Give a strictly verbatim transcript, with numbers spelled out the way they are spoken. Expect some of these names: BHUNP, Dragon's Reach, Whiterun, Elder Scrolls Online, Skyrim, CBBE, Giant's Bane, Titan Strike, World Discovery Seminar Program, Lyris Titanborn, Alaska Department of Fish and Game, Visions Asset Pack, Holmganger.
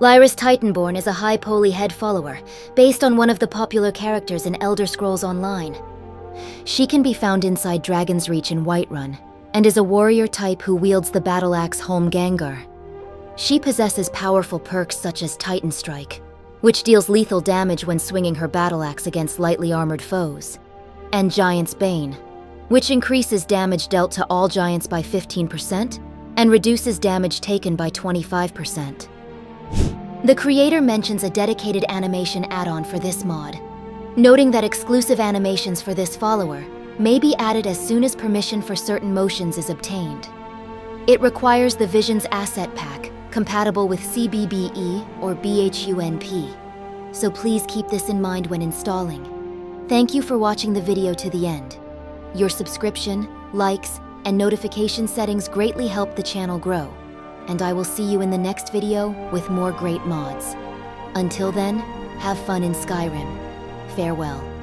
Lyris Titanborn is a high poly head follower, based on one of the popular characters in Elder Scrolls Online. She can be found inside Dragon's Reach in Whiterun, and is a warrior type who wields the battle axe Holmganger. She possesses powerful perks such as Titan Strike, which deals lethal damage when swinging her battle axe against lightly armored foes, and Giant's Bane, which increases damage dealt to all giants by fifteen percent and reduces damage taken by twenty-five percent. The creator mentions a dedicated animation add-on for this mod, noting that exclusive animations for this follower may be added as soon as permission for certain motions is obtained. It requires the Visions Asset Pack, compatible with C B B E or B H U N P, so please keep this in mind when installing. Thank you for watching the video to the end. Your subscription, likes, and notification settings greatly help the channel grow, and I will see you in the next video with more great mods. Until then, have fun in Skyrim. Farewell.